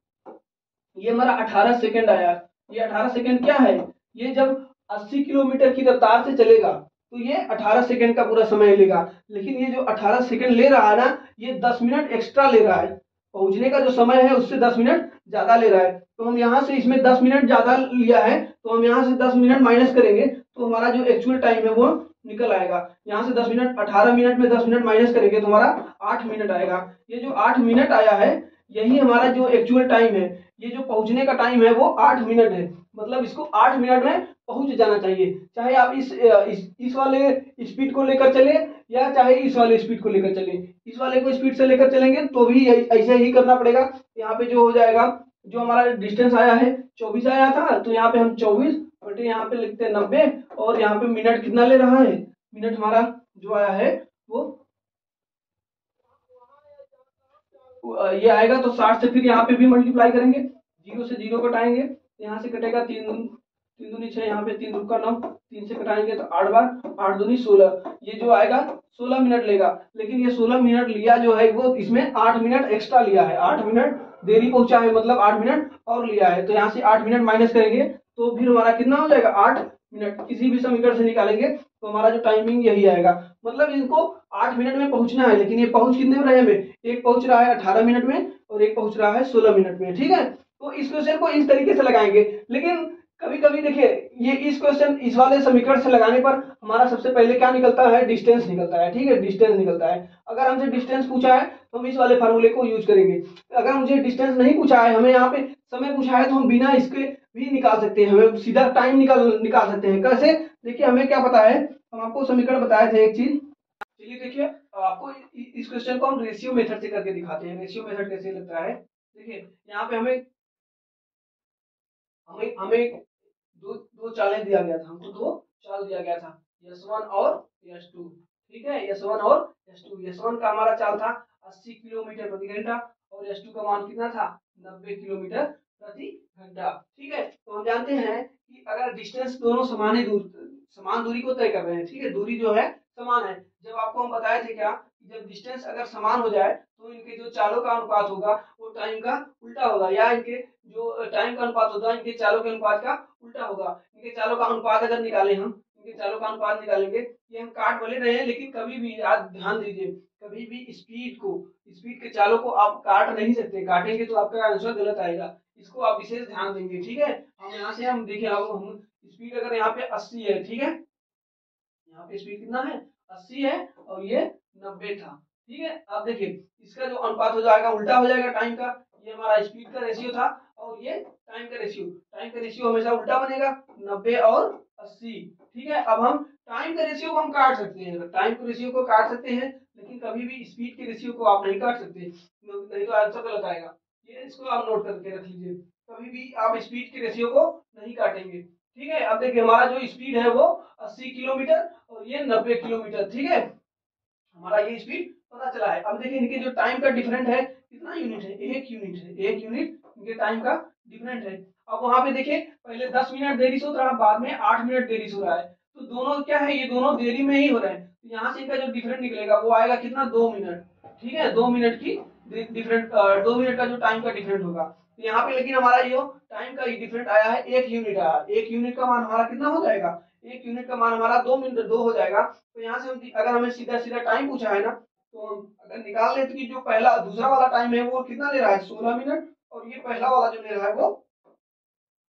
हमारा 18 सेकेंड आया, ये 18 सेकेंड क्या है, ये जब 80 किलोमीटर की रफ्तार से चलेगा तो ये 18 सेकेंड का पूरा समय लेगा, लेकिन ये जो 18 सेकेंड ले रहा है ना, ये 10 मिनट एक्स्ट्रा ले रहा है, पहुंचने का जो समय है उससे 10 मिनट ज्यादा ले रहा है। तो हम यहाँ से इसमें 10 मिनट ज्यादा लिया है, तो हम यहाँ से 10 मिनट माइनस करेंगे तो हमारा जो एक्चुअल टाइम है वो निकल आएगा। यहाँ से 10 मिनट, 18 मिनट में 10 मिनट माइनस करेंगे तो हमारा 8 मिनट आएगा। ये जो 8 मिनट आया है, यही हमारा जो एक्चुअल टाइम है, ये जो पहुंचने का टाइम है वो 8 मिनट है, मतलब इसको 8 मिनट में पहुंच जाना चाहिए। चाहे आप इस वाले स्पीड को लेकर चले, या चाहे इस वाले स्पीड को लेकर चले, इस वाले को स्पीड से लेकर चलेंगे तो भी ऐसे ही करना पड़ेगा। यहाँ पे जो हो जाएगा, जो हमारा डिस्टेंस आया है 24 आया था, तो यहाँ पे हम 24 बटे यहाँ पे लिखते हैं 90, और यहाँ पे मिनट कितना ले रहा है, मिनट हमारा जो आया है वो ये आएगा, तो 60 से फिर यहाँ पे भी मल्टीप्लाई करेंगे, 0 से 0 कटाएंगे, यहाँ से कटेगा 3 दूनी 6, यहाँ पे 3 2 9, 3 से कटाएंगे तो 8 बार 8 दूनी 16, ये जो आएगा 16 मिनट लेगा। लेकिन ये 16 मिनट लिया जो है वो, इसमें 8 मिनट एक्स्ट्रा लिया है, 8 मिनट देरी पहुंचा है, मतलब 8 मिनट और लिया है। तो यहाँ से 8 मिनट माइनस करेंगे तो फिर हमारा कितना हो जाएगा, 8 मिनट। किसी भी समीकरण से निकालेंगे तो हमारा जो टाइमिंग यही आएगा, मतलब इनको 8 मिनट में पहुंचना है, लेकिन ये पहुंच कितने में रहे हैं, एक पहुंच रहा है 18 मिनट में और एक पहुंच रहा है 16 मिनट में। ठीक है, तो इस क्वेश्चन को इस तरीके से लगाएंगे। लेकिन कभी कभी देखिए ये इस वाले समीकरण से लगाने पर हमारा सबसे पहले क्या निकलता है, डिस्टेंस निकलता है। ठीक है, डिस्टेंस निकलता है। अगर हमसे डिस्टेंस पूछा है तो हम इस वाले फार्मूले को यूज करेंगे। अगर हमसे डिस्टेंस नहीं पूछा है, हमें यहाँ पे समय पूछा है, तो हम बिना इसके भी निकाल सकते हैं, हमें सीधा टाइम निकाल सकते हैं। कैसे, देखिए हमें क्या पता है, हम आपको समीकरण बताए थे एक चीज। चलिए देखिए आपको इस क्वेश्चन को हम रेशियो मेथड से करके दिखाते हैं। रेशियो मेथड कैसे लगता है, देखिए यहाँ पे हमें दो चालें दिया गया था, हमको 2 चाल दिया गया था। S1 और S2, ठीक है, S1 और S2। S1 का हमारा चाल था 80 किलोमीटर प्रति घंटा और S2 का मान कितना था 90 किलोमीटर प्रति घंटा। ठीक है, तो हम जानते हैं कि अगर डिस्टेंस दोनों समान ही समान दूरी को तय कर रहे हैं, ठीक है, दूरी जो है समान है। जब आपको हम बताए थे क्या कि जब डिस्टेंस अगर समान हो जाए तो इनके जो चालों का अनुपात होगा वो टाइम का उल्टा होगा, या इनके जो टाइम का अनुपात होगा इनके चालों के अनुपात का उल्टा होगा। इनके चालों का अनुपात अगर निकालें, हम इनके चालों का अनुपात निकालेंगे, ये हम काट वाले रहे हैं, लेकिन कभी भी आप ध्यान दीजिए, कभी भी स्पीड के चालों को आप काट नहीं सकते, काटेंगे तो आपका आंसर गलत आएगा, इसको आप विशेष ध्यान देंगे। ठीक है, हम यहाँ से हम देखिए, हम स्पीड अगर यहाँ पे 80 है, ठीक है, यहाँ पे स्पीड कितना है 80 है और ये 90 था, ठीक है। अब देखिए इसका जो अनुपात हो जाएगा उल्टा हो जाएगा टाइम का, ये हमारा स्पीड का रेशियो था और ये टाइम का रेशियो, हमेशा उल्टा बनेगा 90 और 80, ठीक है। अब हम टाइम का रेशियो को हम काट सकते हैं, टाइम के रेशियो को काट सकते हैं, लेकिन कभी भी स्पीड के रेशियो को आप नहीं काट सकते, नहीं तो आंसर गलत आएगा, ये इसको आप नोट करके रख लीजिए, कभी भी आप स्पीड के रेशियो को नहीं काटेंगे, ठीक है। अब देखिए हमारा जो स्पीड है वो 80 किलोमीटर और ये 90 किलोमीटर, ठीक है, हमारा ये स्पीड पता चला है। अब देखिए इनके जो टाइम का डिफरेंट है कितना यूनिट है, एक यूनिट है, एक यूनिट इनके टाइम का डिफरेंट है। अब वहां पे देखिए पहले 10 मिनट देरी से हो रहा है, बाद में 8 मिनट देरी से हो रहा है, तो दोनों क्या है, ये दोनों देरी में ही हो रहे हैं, तो यहाँ से इनका जो डिफरेंट निकलेगा वो आएगा कितना 2 मिनट, ठीक है, 2 मिनट की डिफरेंट, 2 मिनट का जो टाइम का डिफरेंट होगा यहाँ पे, लेकिन हमारा ये टाइम का डिफरेंट आया है 1 यूनिट आया, 1 यूनिट का मान हमारा कितना हो जाएगा, 1 यूनिट का मान हमारा 2 मिनट 2 हो जाएगा। तो यहाँ से हम अगर हमें सीधा टाइम पूछा है ना, तो अगर निकाल लेते कि जो पहला दूसरा वाला टाइम है वो कितना ले रहा है 16 मिनट और ये पहला वाला जो ले रहा है वो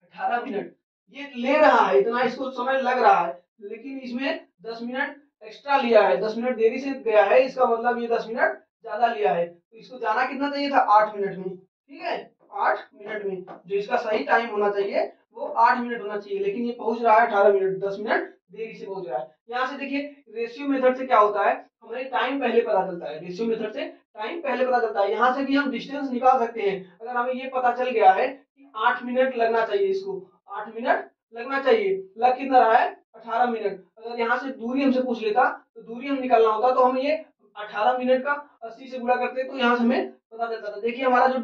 18 मिनट ये ले रहा है, इतना इसको समय लग रहा है, लेकिन इसमें 10 मिनट एक्स्ट्रा लिया है, 10 मिनट देरी से गया है, इसका मतलब ये 10 मिनट ज्यादा लिया है, तो इसको जाना कितना चाहिए था 8 मिनट में, ठीक है, 8 मिनट में जो इसका सही टाइम होना चाहिए वो 8 मिनट होना चाहिए, लेकिन ये पहुंच रहा है 18 मिनट, 10 मिनट देरी से पहुंच रहा है। यहाँ से देखिए रेशियो मेथड से क्या होता है, हमारे टाइम पहले पता चलता है, रेशियो मेथड से टाइम पहले पता चलता है, यहाँ से भी हम डिस्टेंस निकाल सकते हैं, अगर हमें ये पता चल गया है कि 8 मिनट लगना चाहिए, इसको 8 मिनट लगना चाहिए, लग कितना रहा है 18 मिनट, अगर यहाँ से दूरी हमसे पूछ लेता तो दूरी हम निकालना होता, तो हम ये 18 मिनट का 80 से गुणा करते तो यहाँ से हमें पता चलता था। देखिए हमारा जो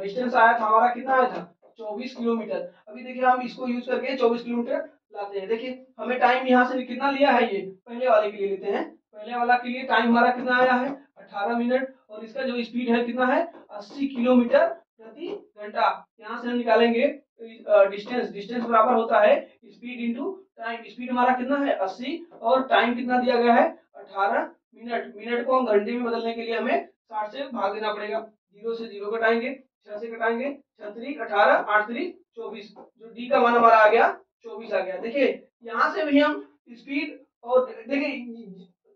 डिस्टेंस आया था हमारा कितना आया था 24 किलोमीटर, अभी देखिए हम इसको यूज करके 24 किलोमीटर लाते हैं। देखिए हमें टाइम यहाँ से कितना लिया है, ये पहले वाले के लिए लेते हैं, पहले वाला के लिए टाइम हमारा कितना आया है 18 मिनट और इसका जो स्पीड है कितना है 80 किलोमीटर प्रति घंटा। यहाँ से हम निकालेंगे डिस्टेंस, डिस्टेंस बराबर होता है स्पीड इंटू टाइम, स्पीड हमारा कितना है 80 और टाइम कितना दिया गया है 18 मिनट, मिनट को हम घंटे में बदलने के लिए हमें 60 से भाग देना पड़ेगा, 0 से 0 कटाएंगे, 6 से कटाएंगे, 36 18 8 3 24, जो d का मान हमारा आ गया 24 आ गया। देखिए यहाँ से भी हम स्पीड और देखिए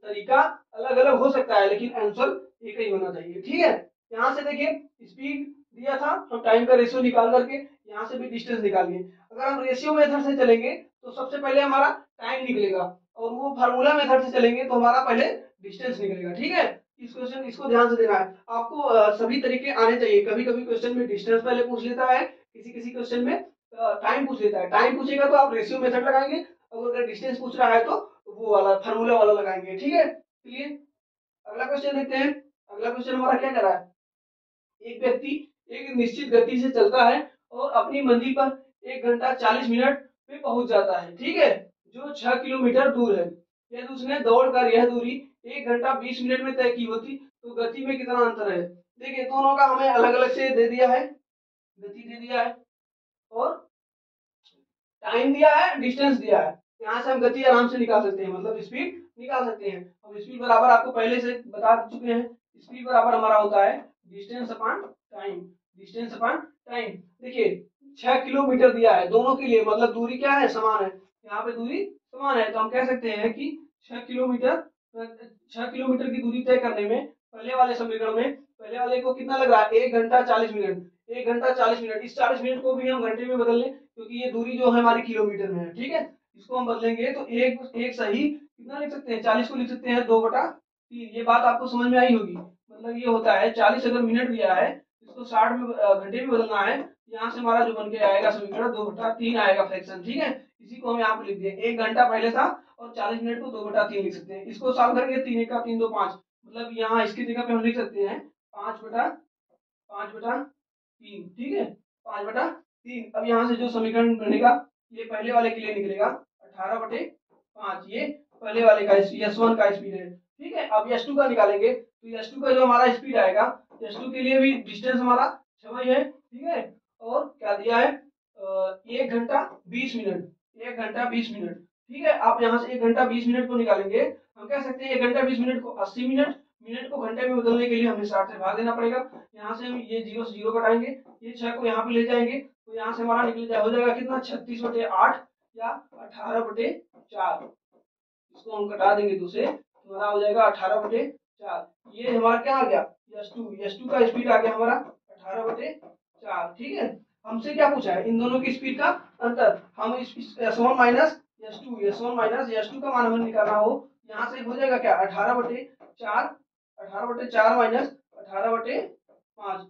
तरीका अलग अलग हो सकता है, लेकिन आंसर एक ही होना चाहिए, ठीक है। यहाँ से देखिए स्पीड दिया था हम, तो टाइम का रेशियो निकाल करके यहाँ से भी डिस्टेंस निकालिए, अगर हम रेशियो मेथड से चलेंगे तो सबसे पहले हमारा टाइम निकलेगा और वो फार्मूला मेथड से चलेंगे तो हमारा पहले डिस्टेंस निकलेगा, ठीक है। इस क्वेश्चन इसको ध्यान से देना है, आपको सभी तरीके आने चाहिए, कभी कभी क्वेश्चन में डिस्टेंस पहले पूछ लेता है, किसी किसी क्वेश्चन में टाइम पूछ लेता है, टाइम पूछेगा तो आप रेशियो मेथड लगाएंगे, अगर डिस्टेंस पूछ रहा है तो वो वाला फार्मूला वाला लगाएंगे, ठीक है। चलिए अगला क्वेश्चन देखते हैं। अगला क्वेश्चन हमारा क्या कह रहा है, एक व्यक्ति एक निश्चित गति से चलता है और अपनी मंजिल पर 1 घंटा 40 मिनट पे पहुंच जाता है, ठीक है, जो 6 किलोमीटर दूर है। यदि उसने दौड़कर यह दूरी 1 घंटा 20 मिनट में तय की होती तो गति में कितना अंतर है। देखिए दोनों का हमें अलग अलग से दे दिया है, गति दे दिया है और टाइम दिया है, डिस्टेंस दिया है, यहाँ से हम गति आराम से निकाल सकते हैं, मतलब स्पीड निकाल सकते हैं। और स्पीड बराबर आपको पहले से बता चुके हैं, स्पीड बराबर हमारा होता है distance upon time, distance upon time. देखिए 6 किलोमीटर दिया है दोनों के लिए, मतलब दूरी क्या है समान है, यहाँ पे दूरी समान है, तो हम कह सकते हैं कि 6 किलोमीटर की दूरी तय करने में पहले वाले समीकरण में पहले वाले को कितना लग रहा है 1 घंटा 40 मिनट, 1 घंटा 40 मिनट, इस 40 मिनट को भी हम घंटे में बदल लें क्योंकि ये दूरी जो है हमारी किलोमीटर में है, ठीक है, इसको हम बदलेंगे तो एक सही कितना लिख सकते हैं 40 को लिख सकते हैं 2/3, ये बात आपको समझ में आई होगी, मतलब ये होता है 40 अगर मिनट दिया है इसको 60 में घंटे में बदलना है। यहाँ से हमारा जो बन के आएगा समीकरण 2/3 आएगा फ्रैक्शन, ठीक है। इसी को हम यहाँ पे लिख दिए, 1 घंटा पहले था और 40 मिनट को 2/3 लिख सकते हैं। इसको साल करेंगे 3 × 1 = 3, 2, 5, मतलब यहाँ इसकी जगह पे हम लिख सकते हैं 5/3, ठीक है, 5/3। अब यहाँ से जो समीकरण बनेगा ये पहले वाले के लिए निकलेगा 18/5, ये पहले वाले का S1 का स्पीड है, ठीक है। अब S2 का निकालेंगे तो S2 का जो हमारा स्पीड आएगा, S2 के लिए भी डिस्टेंस हमारा 6 है, ठीक है। और क्या दिया है, 1 घंटा 20 मिनट, 1 घंटा 20 मिनट, ठीक है। आप यहाँ से 1 घंटा 20 मिनट को निकालेंगे, हम कह सकते हैं 1 घंटा 20 मिनट को 80 मिनट, मिनट को घंटे में बदलने के लिए हमें 60 से भाग देना पड़ेगा। यहाँ से हम ये 0 से 0 कटाएंगे, ये 6 को यहाँ पे ले जाएंगे तो यहाँ से हमारा निकल जाए हो जाएगा कितना, 36/8 या 18/4। इसको हम कटा देंगे दूसरे, हमारा हो जाएगा 18/4। ये हमारा क्या आ गया, S2 का स्पीड आ गया हमारा 18/4, ठीक है। हमसे क्या पूछा है, इन दोनों की स्पीड का अंतर। हम इस S1 माइनस S2 का मान हमें निकालना हो, यहाँ से हो जाएगा क्या 18/4 माइनस 18/5,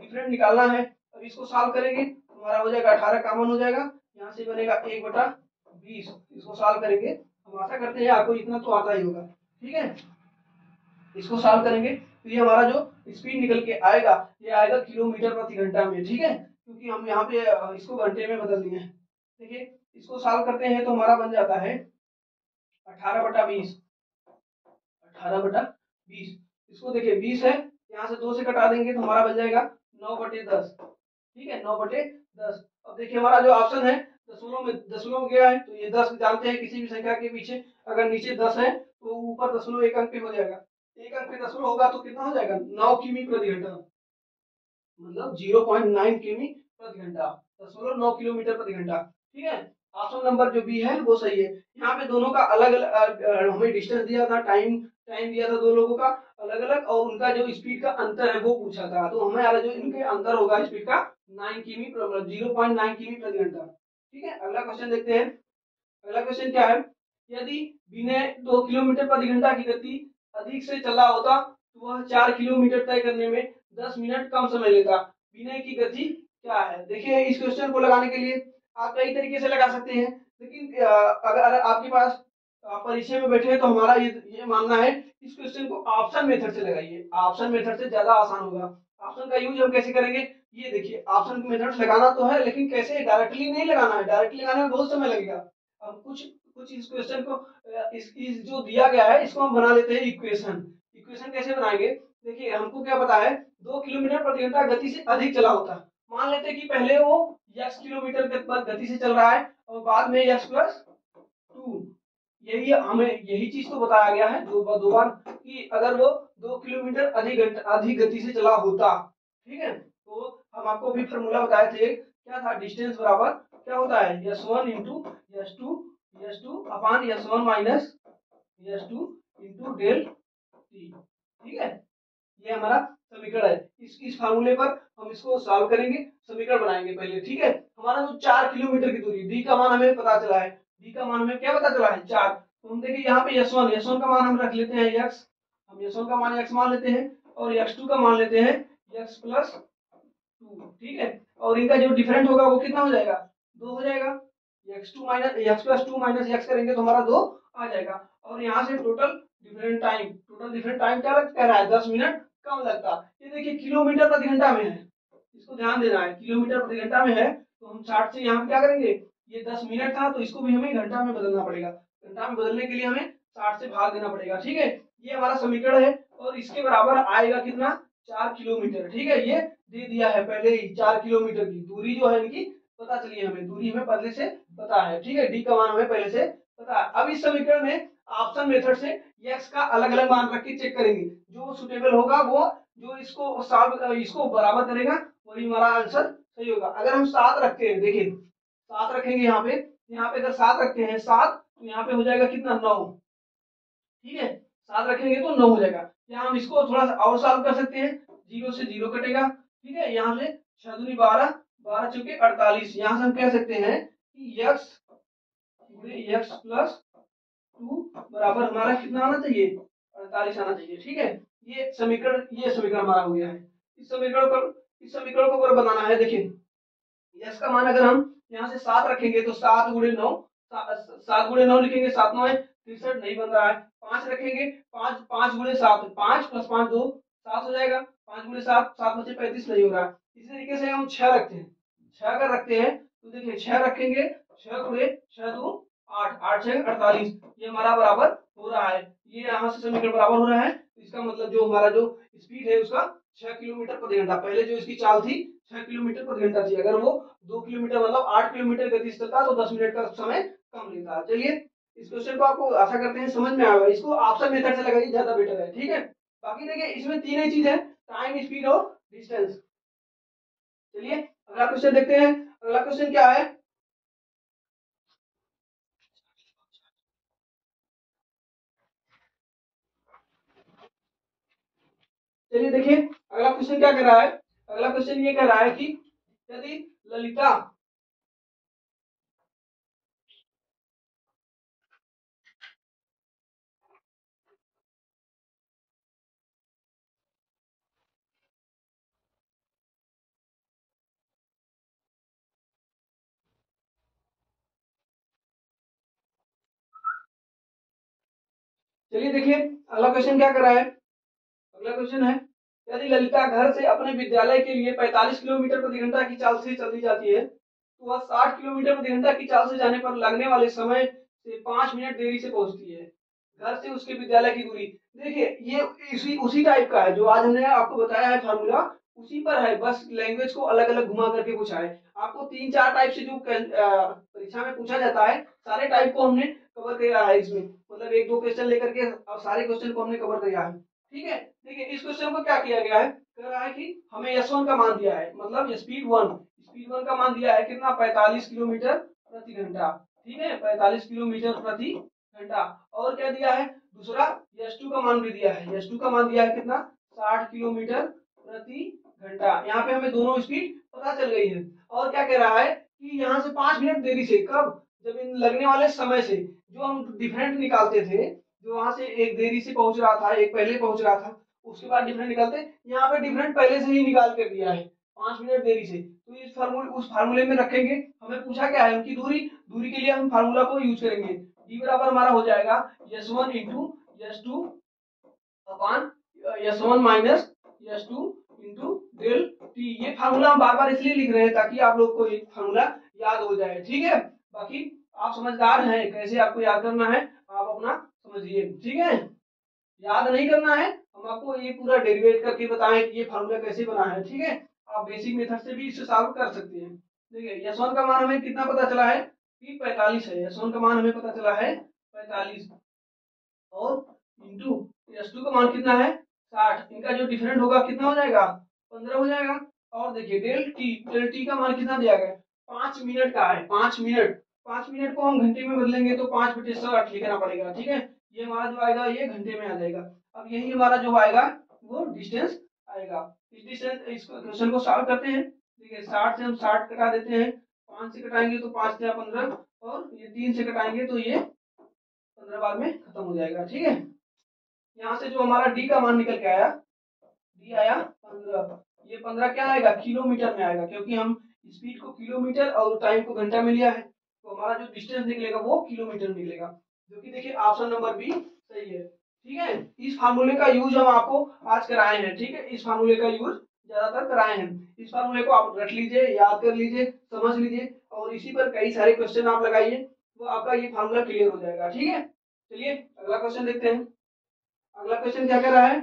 डिफरेंट निकालना है। अब इसको सॉल्व करेंगे, हमारा हो जाएगा 18 कॉमन हो जाएगा, यहाँ से बनेगा 1/20। इसको सॉल्व करेंगे, हम आशा करते हैं आपको इतना तो आता ही होगा, ठीक है। इसको सॉल्व करेंगे तो ये हमारा जो स्पीड निकल के आएगा, ये आएगा km/घंटा में, ठीक है, क्योंकि हम यहाँ पे इसको घंटे में बदल दिए हैं। देखिए इसको सॉल्व करते हैं तो हमारा बन जाता है 18/20। इसको देखिए 20 है, यहाँ से 2 से कटा देंगे तो हमारा बन जाएगा 9/10, ठीक है, 9/10। अब देखिए हमारा जो ऑप्शन है दशमलव में गया है तो ये 10 जानते हैं, किसी भी संख्या के पीछे अगर नीचे 10 है तो ऊपर दशमलव एक अंक पे हो जाएगा, एक अंक पे दशमलव होगा तो कितना हो जाएगा 9 किमी/घंटा, मतलब 0.9 किमी/घंटा, दशमलव 9 किलोमीटर/घंटा, ठीक है। ऑप्शन नंबर जो बी है वो सही है। यहाँ पे दोनों का अलग अलग हमें डिस्टेंस दिया था, टाइम दिया था दो लोगों का अलग अलग, और उनका जो स्पीड का अंतर है वो पूछा था। तो हमें जो इनके अंतर होगा स्पीड का 0.9 किमी/घंटा, ठीक है। अगला क्वेश्चन देखते हैं। अगला क्वेश्चन क्या है, यदि विनय 2 किलोमीटर/घंटा की गति अधिक से चला होता तो वह 4 किलोमीटर तय करने में 10 मिनट कम समय लेता। विनय की गति क्या है। देखिए इस क्वेश्चन को लगाने के लिए आप कई तरीके से लगा सकते हैं, लेकिन अगर आपके पास परिचय में बैठे हैं तो हमारा ये मानना है इस क्वेश्चन को ऑप्शन मेथड से लगाइए, ऑप्शन मेथड से ज्यादा आसान होगा। ऑप्शन का यूज हम कैसे करेंगे, ये देखिए ऑप्शन मेथड लगाना तो है लेकिन कैसे, डायरेक्टली नहीं लगाना है, डायरेक्टली लगाने में बहुत समय लगेगा। हम कुछ इस क्वेश्चन को जो दिया गया है इसको हम बना लेते हैं इक्वेशन। कैसे बनाएंगे, देखिए हमको क्या पता है 2 किलोमीटर/घंटा गति से अधिक चला होता है। मान लेते हैं कि पहले वो x किलोमीटर गति से चल रहा है और बाद में x+2, यही हमें यही चीज तो बताया गया है दो बार कि अगर वो 2 किलोमीटर अधिक गति से चला होता, ठीक है। तो हम आपको भी फॉर्मूला बताए थे, क्या था, डिस्टेंस बराबर क्या होता है S1 × S2 S2 upon S1 minus S2 × del t, ठीक है। ये हमारा समीकरण है। इस फार्मूले पर हम इसको सॉल्व करेंगे, समीकरण बनाएंगे पहले, ठीक है। हमारा जो 4 किलोमीटर की दूरी, d का मान हमें पता चला है, d का मान हमें क्या पता चला है 4। तो हम देखिए यहाँ पे S1 का मान हम रख लेते हैं x, हम S1 का मान x मान लेते हैं और x2 का मान लेते हैं x+2, ठीक है। और इनका जो डिफरेंट होगा वो कितना हो जाएगा 2 हो जाएगा, x+2 - x करेंगे तो हमारा 2 आ जाएगा। और यहाँ से टोटल डिफरेंट टाइम क्या कह रहा है 10 मिनट कम लगता। ये देखिए km/घंटा में है, इसको ध्यान देना है, km/घंटा में है तो हम 60 से यहाँ क्या करेंगे, ये 10 मिनट था तो इसको भी हमें घंटा में बदलना पड़ेगा। घंटा में बदलने के लिए हमें 60 से भाग देना पड़ेगा, ठीक है। ये हमारा समीकरण है और इसके बराबर आएगा कितना 4 किलोमीटर, ठीक है। ये दे दिया है पहले ही 4 किलोमीटर की दूरी जो है इनकी पता चली हमें, दूरी हमें पहले से पता है, ठीक है। डी का मान हमें पहले से पता है। अब इस समीकरण में ऑप्शन मेथड से x का अलग अलग मान रख के चेक करेंगे, जो सुटेबल होगा वो जो इसको बराबर करेगा वही हमारा आंसर सही होगा। अगर हम 7 रखते हैं, देखिए 7 रखेंगे यहाँ पे अगर 7 रखते हैं 7 तो यहाँ पे हो जाएगा कितना 9, ठीक है। 7 रखेंगे तो 9 हो जाएगा। यहाँ हम इसको थोड़ा सा और सॉल्व कर सकते हैं, 0 से 0 कटेगा, ठीक है। यहाँ से 6×2 = 12, 12×4 = 48। यहाँ से हम कह सकते हैं कि x × x+2 बराबर हमारा कितना आना चाहिए 48 आना चाहिए, ठीक है। ये समीकरण हमारा हो गया है। इस समीकरण पर इस समीकरण को अगर बनाना है, देखिए यस का मान अगर हम यहाँ से 7 रखेंगे तो 7 गुणे 9 लिखेंगे, 7×9 = 63 नहीं बन रहा है। 5 रखेंगे, 5×7 5+5=7 हो जाएगा, 5×7 = 35 नहीं हो रहा है। इसी तरीके से हम 6 रखते हैं, 6 अगर रखते हैं तो देखिए 6 रखेंगे, 6×6 = 8, 8×6 = 48, ये हमारा बराबर हो रहा है, ये यहाँ से समीकरण बराबर हो रहा है। इसका मतलब जो हमारा जो स्पीड है उसका 6 किलोमीटर प्रति घंटा, पहले जो इसकी चाल थी 6 किलोमीटर प्रति घंटा थी, अगर वो 2 किलोमीटर मतलब 8 किलोमीटर गति से चलता तो 10 मिनट का समय कम लेता। चलिए इस क्वेश्चन को आपको आशा करते हैं समझ में आया होगा। इसको ऑप्शन मेथड से लगाइए, ज्यादा बेटर है, ठीक है। बाकी देखिए इसमें 3 ही चीज है, टाइम, स्पीड और डिस्टेंस। चलिए अगला क्वेश्चन देखते हैं। अगला क्वेश्चन क्या है, चलिए देखिए अगला क्वेश्चन क्या कह रहा है। अगला क्वेश्चन ये कह रहा है कि यदि अगला क्वेश्चन क्या कर रहा है, अगला क्वेश्चन है यदि ललिता घर से अपने विद्यालय के लिए 45 किलोमीटर प्रति घंटा की चाल से चली जाती है तो वह 60 किलोमीटर प्रति घंटा की चाल से जाने पर लगने वाले समय से 5 मिनट देरी से पहुंचती है। घर से उसके विद्यालय की दूरी, देखिए ये उसी टाइप का है जो आज हमने आपको बताया है, फार्मूला उसी पर है, बस लैंग्वेज को अलग अलग घुमा करके पूछा है। आपको 3-4 टाइप से जो परीक्षा में पूछा जाता है सारे टाइप को हमने कवर किया है इसमें, मतलब 1-2 क्वेश्चन लेकर के अब सारे क्वेश्चन को हमने कवर किया है, ठीक है। देखिए इस क्वेश्चन को क्या किया गया है, कह रहा है कि हमें S1 का मान दिया है, मतलब स्पीड 1 का मान दिया है कितना, 45 किलोमीटर प्रति घंटा, ठीक है, 45 किलोमीटर प्रति घंटा। और क्या दिया है दूसरा, S2 का मान भी दिया है, S2 का मान दिया है कितना, 60 किलोमीटर प्रति घंटा। यहाँ पे हमें दोनों स्पीड पता चल गई है। और क्या कह रहा है कि यहाँ से 5 मिनट देरी से, कब, जब इन लगने वाले समय से जो हम डिफरेंट निकालते थे, जो वहां से एक देरी से पहुंच रहा था, एक पहले पहुंच रहा था, उसके बाद डिफरेंट निकालते, यहाँ पे डिफरेंट पहले से ही निकाल कर दिया है 5 मिनट देरी से। तो इस उस फार्मूले में रखेंगे, हमें पूछा क्या है उनकी दूरी के लिए हम फार्मूला को यूज करेंगे। d बराबर हमारा हो जाएगा S1 × S2 - S1 - S2 del t। ये फार्मूला हम बार बार इसलिए लिख रहे हैं ताकि आप लोग को ये फार्मूला याद हो जाए, ठीक है। बाकी आप समझदार हैं, कैसे आपको याद करना है आप अपना समझिए, ठीक है। याद नहीं करना है, हम आपको ये पूरा डेरिवेट करके बताएं कि ये फार्मूला कैसे बना है, ठीक है। आप बेसिक मेथड से भी इसे सॉल्व कर सकते हैं। देखिए S1 का मान हमें कितना पता चला है कि 45 है, S1 का मान हमें पता चला है 45, और इंटू S2 का मान कितना है 60, इनका जो डिफरेंट होगा कितना हो जाएगा 15 हो जाएगा। और देखिए डेल टी का मान कितना दिया गया है, 5 मिनट का है, 5 मिनट। 5 मिनट को हम घंटे में बदलेंगे तो 5/8 लिखना पड़ेगा, ठीक है। ये हमारा जो आएगा ये घंटे में आ जाएगा। अब यही हमारा जो आएगा वो डिस्टेंस आएगा। इस क्वेश्चन को सॉल्व करते हैं। देखिए 60 से हम 60 कटा देते हैं, 5 से कटाएंगे तो 5×15, और ये 3 से कटाएंगे तो ये 15 बार में खत्म हो जाएगा, ठीक है। यहाँ से जो हमारा d का मान निकल के आया, d आया 15, ये 15 क्या आएगा किलोमीटर में आएगा, क्योंकि हम स्पीड को किलोमीटर और टाइम को घंटा में लिया है, तो हमारा जो डिस्टेंस निकलेगा वो किलोमीटर निकलेगा, जो कि देखिए ऑप्शन नंबर बी सही है, ठीक है। इस फार्मूले का यूज हम आपको आज कराए हैं, ठीक है। इस फार्मूले का यूज ज्यादातर कराए हैं। इस फार्मूले को आप रट लीजिए, याद कर लीजिए, समझ लीजिए, और इसी पर कई सारे क्वेश्चन आप लगाइए तो आपका ये फार्मूला क्लियर हो जाएगा, ठीक है। चलिए अगला क्वेश्चन देखते हैं। अगला क्वेश्चन क्या कर रहा है,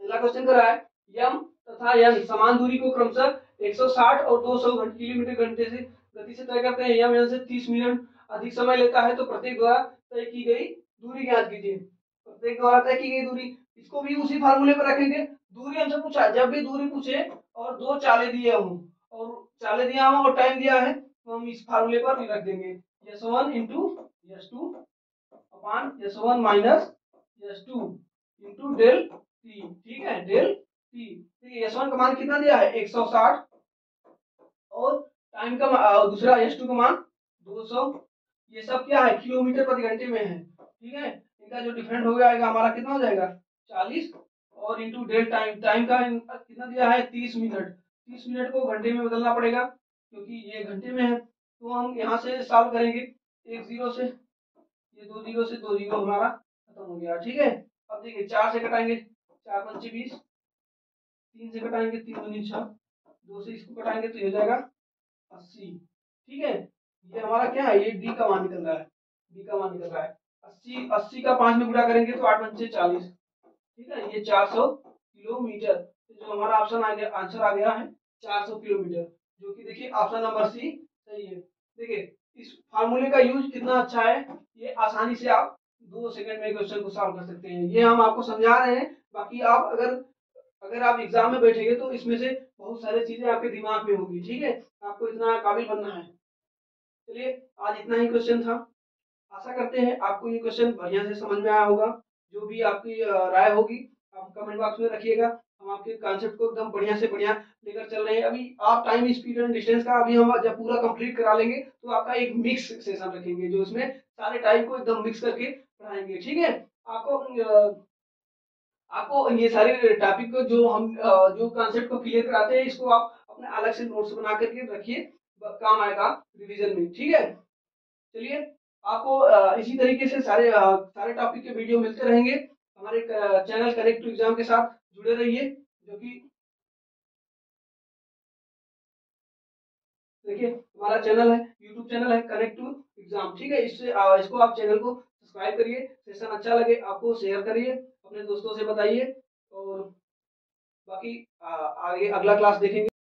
अगला क्वेश्चन कर रहा है यम तथा यन समान दूरी को क्रमशः 160 और 200 किलोमीटर घंटे से गति से तय करते हैं। यम यन से 30 मिनट अधिक समय लेता है तो प्रत्येक द्वारा तय की गई दूरी ज्ञात कीजिए। प्रत्येक द्वारा तय की गई दूरी, इसको भी उसी फार्मूले पर रखेंगे। दूरी हमसे पूछा, जब भी दूरी पूछे और दो चाले दिए हों और टाइम दिया है तो हम इस फार्मूले पर रख देंगे S1 × S2 - S1 - S2 del T, ठीक है, डेल टी। S1 का मान कितना दिया है 160, और टाइम का दूसरा S2 का मान 200। ये सब क्या है किलोमीटर प्रति घंटे में है, ठीक है। इनका जो डिफरेंट हो जाएगा हमारा कितना हो जाएगा 40, और इंटू डेल टाइम, टाइम का कितना दिया है 30 मिनट, 30 मिनट को घंटे में बदलना पड़ेगा क्योंकि ये घंटे में है। तो हम यहाँ से सॉल्व करेंगे 1 0 से, ये 2 0 से 2 0 हमारा खत्म हो गया। ठीक है, अब देखिए 4 से कटाएंगे 4 5 20, 3 से कटाएंगे 3 2 6, 2 से इसको कटाएंगे तो ये हो जाएगा 80। ठीक है, ये हमारा क्या है, ये डी का मान निकल रहा है, डी का मान निकल रहा है 80। 80 का 5 में गुणा करेंगे तो 8 5 40। ठीक है, ये 400 किलोमीटर जो हमारा ऑप्शन आंसर आ गया है 400 किलोमीटर, जो कि देखिए ऑप्शन नंबर सी सही है। देखिए इस फार्मूले का यूज कितना अच्छा है, ये आसानी से आप 2 सेकंड में क्वेश्चन को सॉल्व कर सकते हैं। ये हम आपको समझा रहे हैं, बाकी आप अगर आप एग्जाम में बैठेंगे तो इसमें से बहुत सारी चीजें आपके दिमाग में होंगी। ठीक है, आपको इतना काबिल बनना है। चलिए, आज इतना ही क्वेश्चन था। आशा करते हैं आपको ये क्वेश्चन बढ़िया से समझ में आया होगा। जो भी आपकी राय होगी आप कमेंट बॉक्स में रखिएगा। हम आपके कॉन्सेप्ट को एकदम बढ़िया से बढ़िया लेकर चल रहे हैं। अभी आप टाइम, स्पीड एंड डिस्टेंस का अभी हम जब पूरा कंप्लीट करा लेंगे तो आपका एक मिक्स सेशन रखेंगे, जो इसमें सारे टाइप को एकदम मिक्स करके पढ़ाएंगे। ठीक है, आपको ये सारे टॉपिक को जो हम जो कॉन्सेप्ट को क्लियर कराते हैं, इसको आप अपने अलग से नोट्स बना करके रखिए, काम आएगा रिविजन में। ठीक है, चलिए आपको इसी तरीके से सारे टॉपिक के वीडियो मिलते रहेंगे। हमारे चैनल कनेक्ट टू एग्जाम के साथ जुड़े रहिए, जो कि देखिए हमारा चैनल है, YouTube चैनल है कनेक्ट टू एग्जाम। ठीक है, इसको आप चैनल को सब्सक्राइब करिए। सेशन अच्छा लगे आपको शेयर करिए, अपने दोस्तों से बताइए, और बाकी आगे अगला क्लास देखेंगे।